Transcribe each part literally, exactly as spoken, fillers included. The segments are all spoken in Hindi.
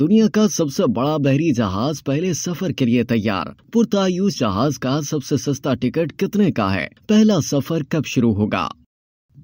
दुनिया का सबसे बड़ा बहरी जहाज पहले सफर के लिए तैयार। पुरतायूस जहाज का सबसे सस्ता टिकट कितने का है? पहला सफर कब शुरू होगा?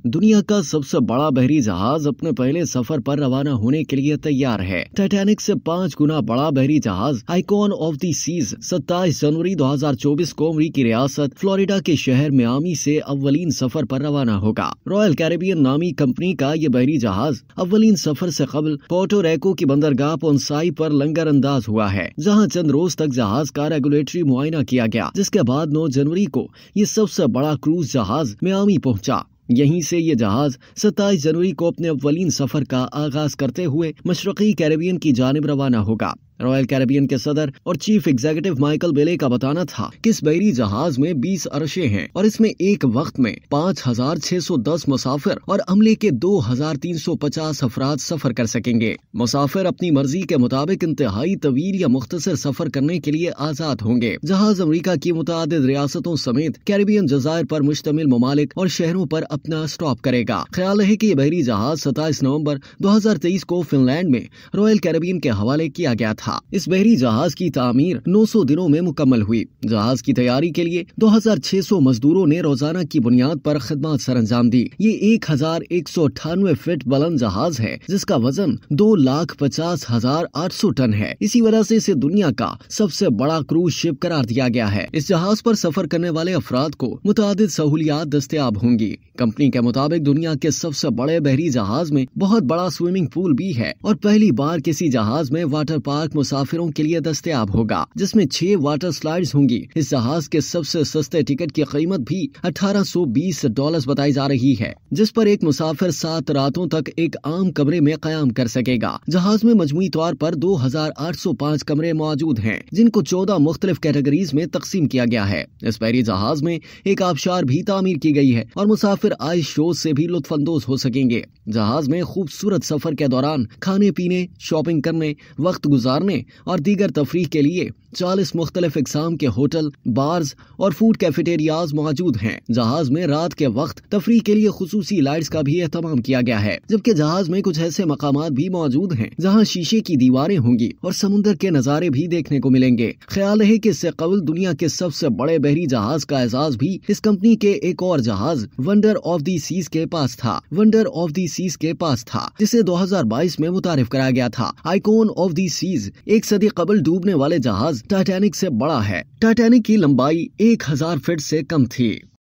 दुनिया का सबसे बड़ा बहरी जहाज अपने पहले सफर पर रवाना होने के लिए तैयार है। टाइटैनिक से पाँच गुना बड़ा बहरी जहाज आइकॉन ऑफ द सीज सत्ताईस जनवरी दो हज़ार चौबीस को अमरीकी रियासत फ्लोरिडा के शहर मियामी से अव्वलीन सफर पर रवाना होगा। रॉयल कैरिबियन नामी कंपनी का ये बहरी जहाज अव्वलीन सफर से कबल पोर्टो रिको की बंदरगाह पोंसाई पर लंगरअंदाज हुआ है, जहाँ चंद रोज तक जहाज का रेगुलेटरी मुआयना किया गया, जिसके बाद नौ जनवरी को ये सबसे बड़ा क्रूज जहाज मियामी पहुँचा। यहीं से ये जहाज सत्ताईस जनवरी को अपने अव्वलीन सफर का आगाज करते हुए मशरकी कैरेबियन की जानिब रवाना होगा। रॉयल कैरिबियन के सदर और चीफ एग्जीक्यूटिव माइकल बेले का बताना था कि इस बहरी जहाज में बीस अरशे हैं और इसमें एक वक्त में पाँच हज़ार छह सौ दस मुसाफिर और अमले के दो हज़ार तीन सौ पचास अफराद सफर कर सकेंगे। मुसाफिर अपनी मर्जी के मुताबिक इंतहाई तवील या मुख्तसर सफर करने के लिए आजाद होंगे। जहाज अमरीका की मुतादिद रियासतों समेत कैरिबियन जजायर पर मुश्तमिल ममालिक और शहरों पर अपना स्टॉप करेगा। ख्याल है कि बहरी जहाज सत्ताईस नवम्बर दो हजार तेईस को फिनलैंड में रॉयल कैरिबियन के हवाले किया गया था। इस बहरी जहाज की तामीर नौ सौ दिनों में मुकम्मल हुई। जहाज की तैयारी के लिए दो हज़ार छह सौ मजदूरों ने रोजाना की बुनियाद पर खिदमत सरअंजाम दी। ये एक हजार एक सौ अट्ठानवे फीट बुलंद जहाज है, जिसका वजन दो लाख पचास हजार आठ सौ टन है। इसी वजह से इसे दुनिया का सबसे बड़ा क्रूज शिप करार दिया गया है। इस जहाज पर सफर करने वाले अफराद को मुतादिद सहूलियात दस्तियाब होंगी। कंपनी के मुताबिक दुनिया के सबसे बड़े बहरी जहाज में बहुत बड़ा स्विमिंग पूल भी है और पहली बार किसी जहाज में वाटर पार्क मुसाफिरों के लिए दस्तयाब होगा, जिसमें छह वाटर स्लाइड्स होंगी। इस जहाज के सबसे सस्ते टिकट की कीमत भी अठारह सौ बीस डॉलर बताई जा रही है, जिस पर एक मुसाफिर सात रातों तक एक आम कमरे में कयाम कर सकेगा। जहाज में मजमुई तौर पर दो हज़ार आठ सौ पाँच कमरे मौजूद हैं, जिनको चौदह मुख्तलिफ कैटेगरीज में तकसीम किया गया है। इस बहरी जहाज में एक आबशार भी तामीर की गई है और मुसाफिर आइस शो से भी लुत्फानंदोज हो सकेंगे। जहाज में खूबसूरत सफर के दौरान खाने पीने, शॉपिंग करने, वक्त गुजारने और दीगर तफरी के लिए चालीस मुख्तलिफ इकसाम के होटल, बार्स और फूड कैफेटेरियाज मौजूद हैं। जहाज में रात के वक्त तफरी के लिए खुसूसी लाइट्स का भी एहतमाम किया गया है, जबकि जहाज में कुछ ऐसे मकामात भी मौजूद हैं जहां शीशे की दीवारें होंगी और समुंदर के नज़ारे भी देखने को मिलेंगे। ख्याल है कि इससे कबल दुनिया के सबसे बड़े बहरी जहाज का एजाज भी इस कंपनी के एक और जहाज वंडर ऑफ द सीज के पास था वंडर ऑफ द सीज के पास था जिसे दो हजार बाईस में मुतारिफ कराया गया था। आइकॉन ऑफ द सीज एक सदी कबल डूबने वाले जहाज टाइटैनिक से बड़ा है। टाइटैनिक की लंबाई एक हज़ार फीट से कम थी।